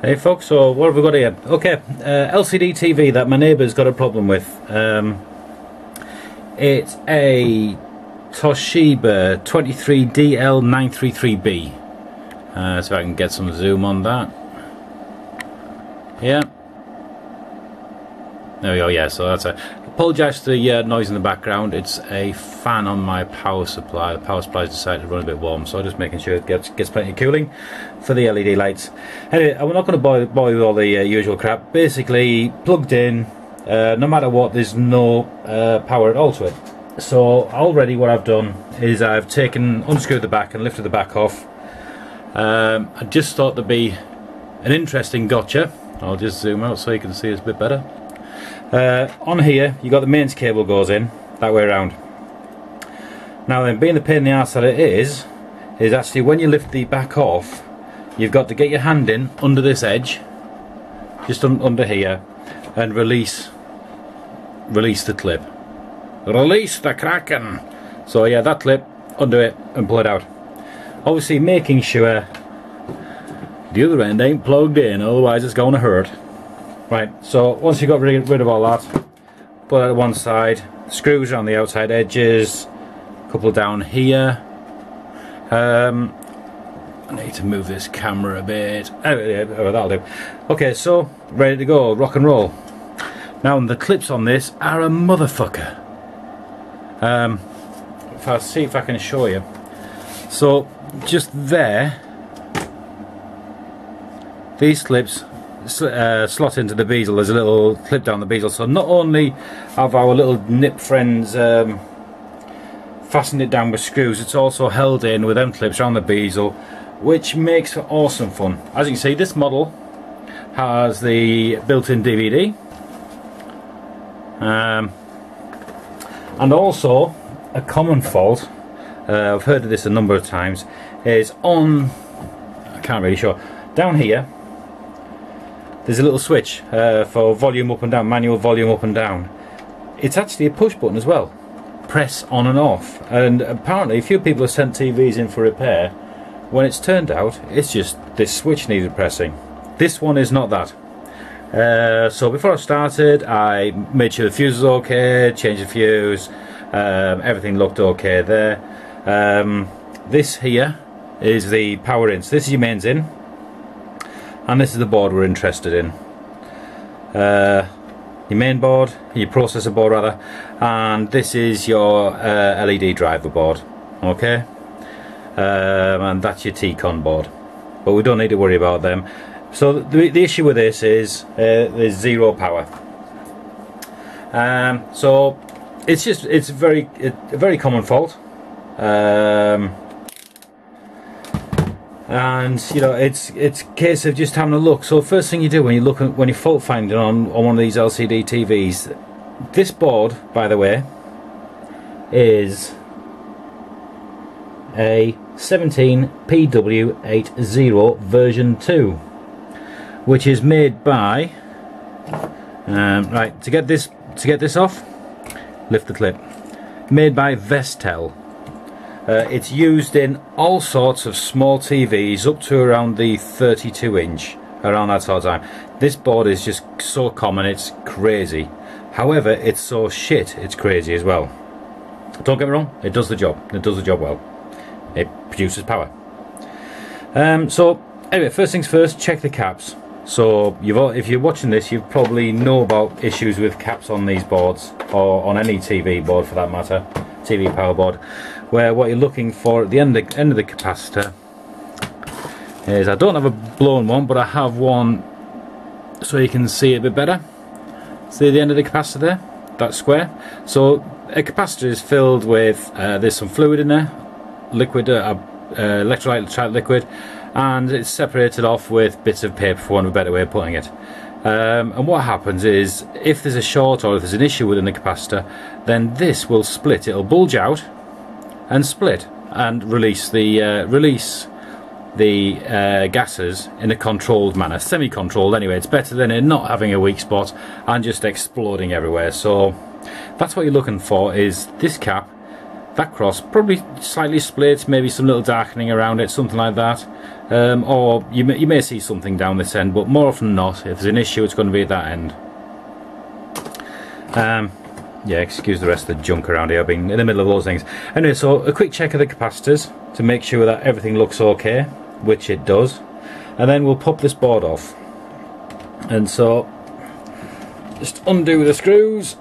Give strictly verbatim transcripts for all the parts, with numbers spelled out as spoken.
Hey folks, so what have we got here? Okay, uh, L C D T V that my neighbour's got a problem with. Um, it's a Toshiba twenty-three D L nine thirty-three B. Uh, so I can get some zoom on that. Yeah. There we go, yeah, so that's it. Apologise for the uh, noise in the background. It's a fan on my power supply. The power supply's decided to run a bit warm, so I'm just making sure it gets, gets plenty of cooling for the L E D lights. Anyway, I'm not going to bother with all the uh, usual crap. Basically, plugged in, uh, no matter what, there's no uh, power at all to it. So already what I've done is I've taken, unscrewed the back and lifted the back off. Um, I just thought there'd be an interesting gotcha. I'll just zoom out so you can see this a bit better. Uh, on here you got the mains cable goes in that way around. Now then, being the pain in the arse that it is, is actually when you lift the back off, you've got to get your hand in under this edge, just un under here, and release release the clip. Release the Kraken! So yeah, that clip, undo it and pull it out. Obviously making sure the other end ain't plugged in, otherwise it's going to hurt. Right, so once you've got rid of all that, put it on one side, screws on the outside edges, couple down here. Um, I need to move this camera a bit. Anyway, that'll do. Okay, so ready to go, rock and roll. Now, the clips on this are a motherfucker. Um, if I see if I can show you. So just there, these clips. Uh, slot into the bezel. There's a little clip down the bezel, so not only have our little nip friends um, fastened it down with screws, it's also held in with them clips around the bezel, which makes for awesome fun. As you can see, this model has the built-in D V D, um, and also a common fault, uh, I've heard of this a number of times, is on, I can't really show, down here there's a little switch uh, for volume up and down, manual volume up and down. It's actually a push button as well. Press on and off. And apparently a few people have sent T Vs in for repair. When it's turned out, it's just this switch needed pressing. This one is not that. Uh, so before I started, I made sure the fuse was okay, changed the fuse, um, everything looked okay there. Um, this here is the power in. So this is your mains in. And this is the board we're interested in. Uh, your main board, your processor board rather, and this is your uh, L E D driver board. Okay, um, and that's your T CON board. But we don't need to worry about them. So the, the issue with this is uh, there's zero power. Um, so it's just it's very a very common fault. Um, And you know, it's it's a case of just having a look. So first thing you do when you look at, when you're fault finding on on one of these L C D T Vs, this board, by the way, is a seventeen P W eighty version two, which is made by. Um, right, to get this to get this off, lift the clip. Made by Vestel. Uh, it's used in all sorts of small T Vs up to around the thirty-two inch, around that sort of time. This board is just so common, it's crazy. However, it's so shit, it's crazy as well. Don't get me wrong, it does the job. It does the job well. It produces power. Um, so, anyway, first things first, check the caps. So, you've all, if you're watching this, you probably know about issues with caps on these boards, or on any T V board for that matter. T V power board, where what you're looking for at the end of, end of the capacitor is, I don't have a blown one, but I have one so you can see it a bit better. See the end of the capacitor there? That's square. So a capacitor is filled with, uh, there's some fluid in there, liquid, uh, uh, electrolyte type liquid, and it's separated off with bits of paper, for want of a better way of putting it. Um, and what happens is, if there's a short or if there's an issue within the capacitor, then this will split. It'll bulge out and split and release the uh, release the uh, gases in a controlled manner, semi-controlled anyway. It's better than it not having a weak spot and just exploding everywhere. So that's what you're looking for, is this cap that cross, probably slightly split, maybe some little darkening around it, something like that. Um, or you may, you may see something down this end, but more often than not, if there's an issue, it's going to be at that end. Um, yeah, excuse the rest of the junk around here, I've been in the middle of those things. Anyway, so a quick check of the capacitors to make sure that everything looks okay, which it does. And then we'll pop this board off. And so, just undo the screws.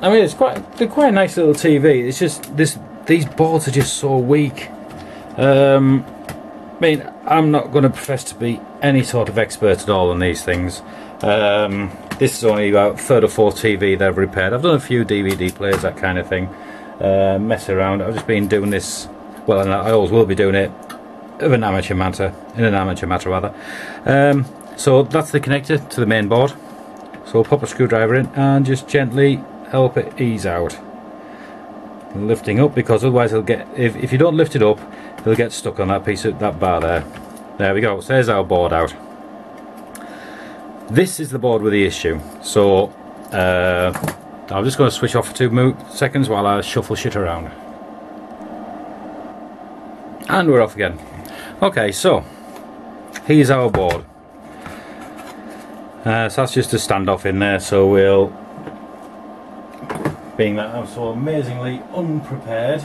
I mean, it's quite, they're quite a nice little T V. It's just this, these boards are just so weak. Um, I mean, I'm not going to profess to be any sort of expert at all on these things. Um, this is only about third or fourth T V they've repaired. I've done a few D V D players, that kind of thing. Uh, mess around. I've just been doing this. Well, and I always will be doing it of an amateur matter, in an amateur matter rather. Um, so that's the connector to the main board. So we'll pop a screwdriver in and just gently help it ease out, lifting up, because otherwise it'll get, if, if you don't lift it up, it'll get stuck on that piece of that bar there. There we go, so there's our board out. This is the board with the issue, so uh, I'm just going to switch off for two seconds while I shuffle shit around. And we're off again. Okay, so here's our board. Uh, so that's just a standoff in there, so we'll, being that I'm so amazingly unprepared,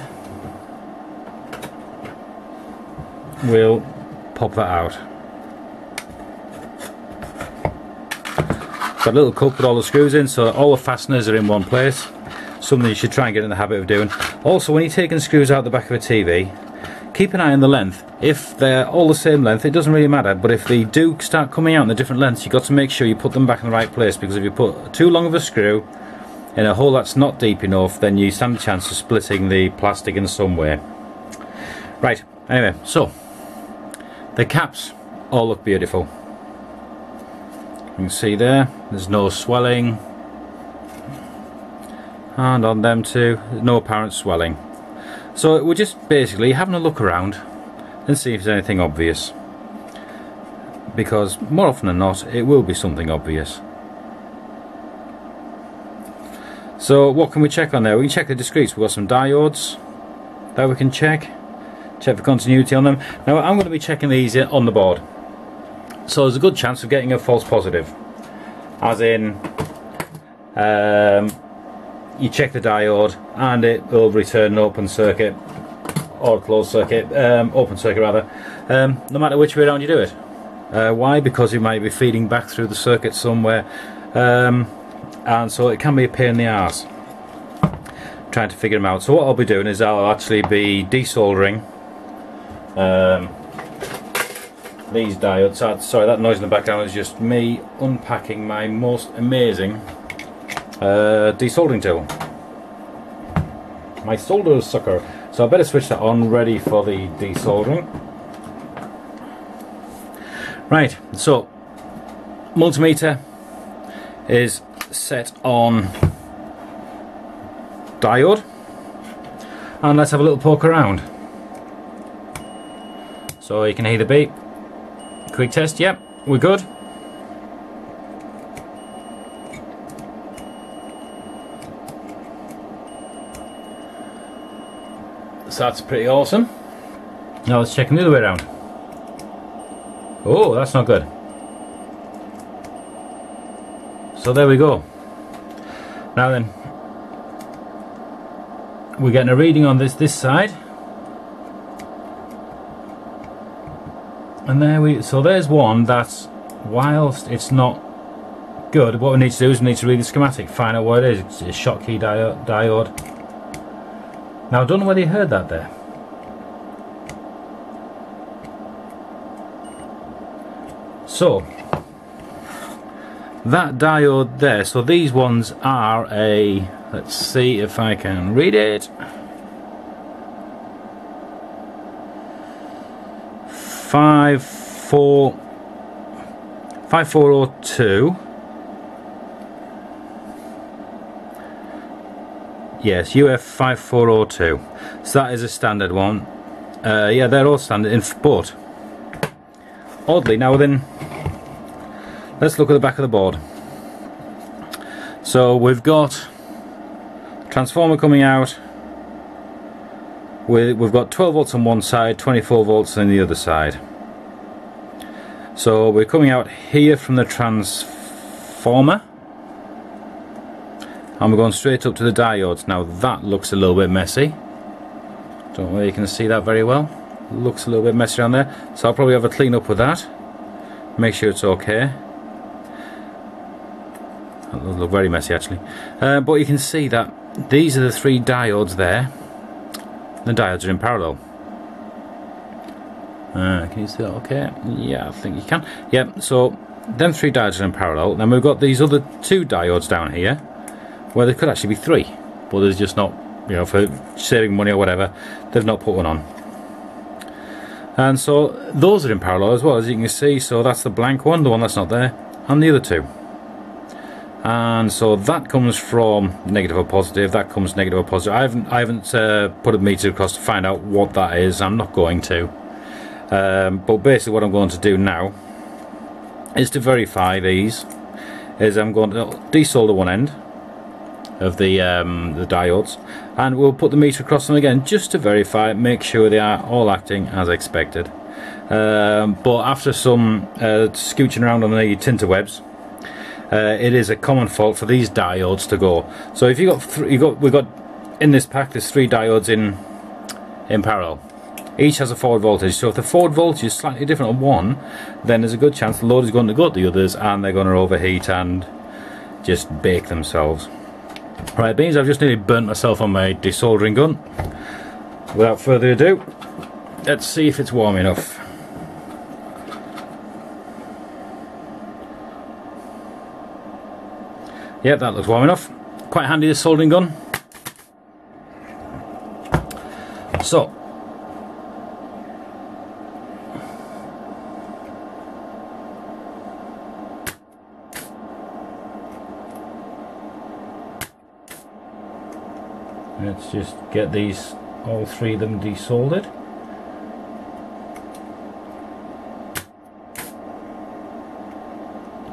we'll pop that out. Got a little cup with all the screws in, so all the fasteners are in one place. Something you should try and get in the habit of doing. Also, when you're taking screws out the back of a T V, keep an eye on the length. If they're all the same length, it doesn't really matter, but if they do start coming out in the different lengths, you've got to make sure you put them back in the right place, because if you put too long of a screw in a hole that's not deep enough, then you stand a chance of splitting the plastic in some way. Right, anyway, so the caps all look beautiful. You can see there, there's no swelling, and on them too, no apparent swelling. So we're just basically having a look around and see if there's anything obvious, because more often than not, it will be something obvious. So what can we check on there? We can check the discretes. We've got some diodes that we can check. Check for continuity on them. Now I'm going to be checking these on the board. So there's a good chance of getting a false positive. As in, um, you check the diode and it will return an open circuit or closed circuit, um, open circuit rather, um, no matter which way around you do it. Uh, why? Because it might be feeding back through the circuit somewhere. Um, and so it can be a pain in the arse trying to figure them out. So what I'll be doing is I'll actually be desoldering um, these diodes. Sorry, that noise in the background is just me unpacking my most amazing uh, desoldering tool, my solder sucker. So I better switch that on, ready for the desoldering. Right, so multimeter is set on diode, and let's have a little poke around. So you can hear the beep. Quick test, yep, we're good. So that's pretty awesome. Now let's check them the other way around. Oh, that's not good. So there we go. Now then, we're getting a reading on this this side, and there we. So there's one that's, whilst it's not good, what we need to do is we need to read the schematic, find out what it is. It's a Schottky diode. diode. Now I don't know whether you heard that there. So that diode there, so these ones are a, let's see if I can read it, five four oh two. Yes, U F five four oh two. So that is a standard one. Uh, yeah, they're all standard in sport. Oddly, now then, let's look at the back of the board. So we've got transformer coming out. We've got twelve volts on one side, twenty-four volts on the other side. So we're coming out here from the transformer and we're going straight up to the diodes. Now that looks a little bit messy. Don't know whether you can see that very well. Looks a little bit messy on there. So I'll probably have a clean up with that. Make sure it's okay. That doesn't look very messy actually. Uh, but you can see that these are the three diodes there. The diodes are in parallel. Uh, can you see that okay? Yeah, I think you can. Yep, so them three diodes are in parallel. Then we've got these other two diodes down here, where there could actually be three, but there's just not, you know, for saving money or whatever, they've not put one on. And so those are in parallel as well, as you can see. So that's the blank one, the one that's not there, and the other two. And so that comes from negative or positive, that comes negative or positive. I haven't, I haven't uh, put a meter across to find out what that is. I'm not going to. Um, but basically what I'm going to do now is to verify these. Is I'm going to desolder one end of the, um, the diodes, and we'll put the meter across them again just to verify, make sure they are all acting as expected. Um, but after some uh, scooching around on the tinterwebs, Uh, it is a common fault for these diodes to go. So if you got, you got, we've got in this pack, there's three diodes in in parallel. Each has a forward voltage. So if the forward voltage is slightly different on one, then there's a good chance the load is going to go to the others, and they're going to overheat and just bake themselves. Right, beans, I've just nearly burnt myself on my desoldering gun. Without further ado, let's see if it's warm enough. Yep, that looks warm enough. Quite handy, this soldering gun. So, let's just get these, all three of them, desoldered.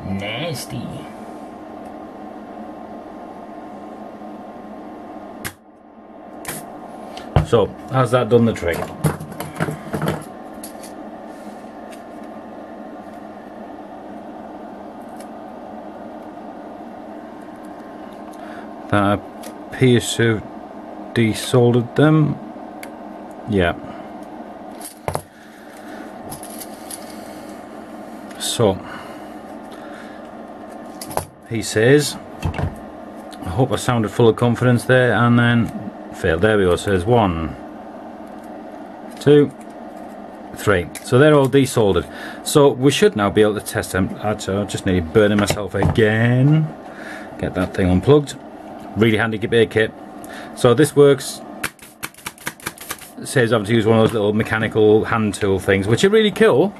Nasty. So, has that done the trick? That appears to have desoldered them. Yeah. So, he says, I hope I sounded full of confidence there, and then failed. There we go. So there's one, two, three. So they're all desoldered. So we should now be able to test them. Actually, I just nearly burning myself again. Get that thing unplugged. Really handy gear kit. So this works. It saves having to use one of those little mechanical hand tool things, which are really cool.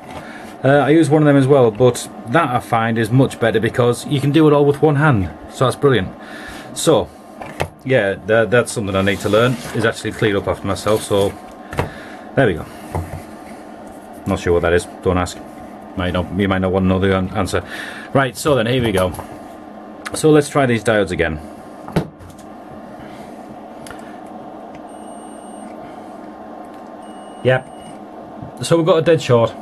Uh, I use one of them as well, but that I find is much better because you can do it all with one hand. So that's brilliant. So. Yeah, that, that's something I need to learn, is actually clean up after myself, so there we go. Not sure what that is, don't ask. Might not, you might not want to know the answer. Right, so then, here we go. So let's try these diodes again. Yep. So we've got a dead short.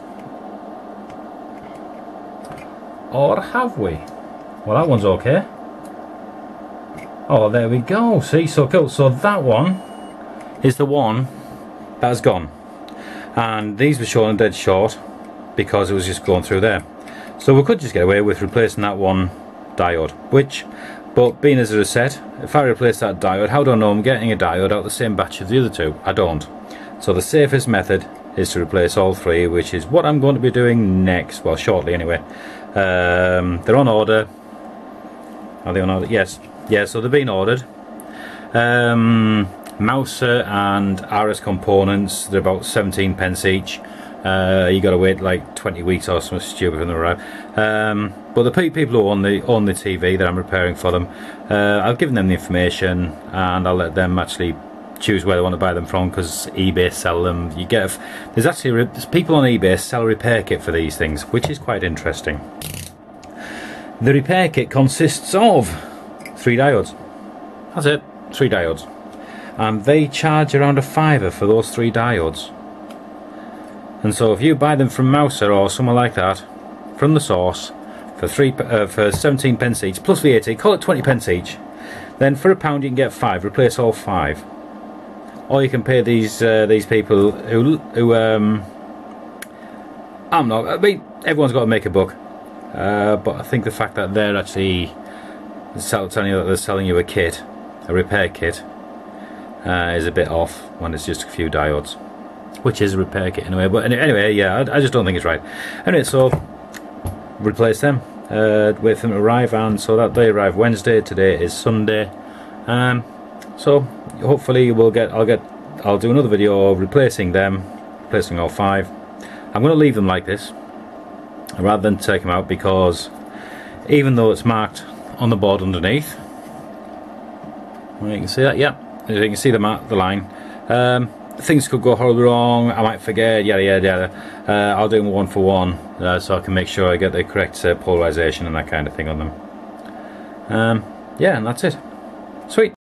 Or have we? Well, that one's okay. Oh, there we go. See, so cool. So that one is the one that's gone, and these were shown dead short because it was just going through there. So we could just get away with replacing that one diode, which, but being as I said, if I replace that diode, how do I know I'm getting a diode out of the same batch as the other two? I don't. So the safest method is to replace all three, which is what I'm going to be doing next. Well, shortly anyway. Um, they're on order. Are they on order? Yes. Yeah, so they've been ordered. Um, Mouser and R S components, they're about seventeen pence each. Uh, you got to wait like twenty weeks or something stupid when they arrive. Um, but the people who own the, own the T V that I'm repairing for them, uh, I've given them the information and I'll let them actually choose where they want to buy them from, because eBay sell them. You get a, there's actually there's people on eBay sell a repair kit for these things, which is quite interesting. The repair kit consists of three diodes. That's it, three diodes. And they charge around a fiver for those three diodes. And so if you buy them from Mouser or someone like that, from the source, for three uh, for seventeen pence each, plus V A T, call it twenty pence each, then for a pound you can get five, replace all five. Or you can pay these uh, these people who, who um, I'm not, I mean, everyone's got to make a buck. Uh, but I think the fact that they're actually telling you that they're selling you a kit, a repair kit, uh, is a bit off when it's just a few diodes, which is a repair kit anyway. But anyway, yeah, I just don't think it's right. Anyway, so replace them, uh, wait for them to arrive, and so that they arrive Wednesday. Today is Sunday, um, so hopefully we'll get. I'll get. I'll do another video of replacing them, replacing all five. I'm going to leave them like this, rather than take them out, because even though it's marked on the board underneath, well, you can see that, yeah, you can see the mark, the line. Um, things could go horribly wrong, I might forget, yada yada yada. Uh, I'll do them one for one, uh, so I can make sure I get the correct uh, polarization and that kind of thing on them. Um, yeah, and that's it. Sweet.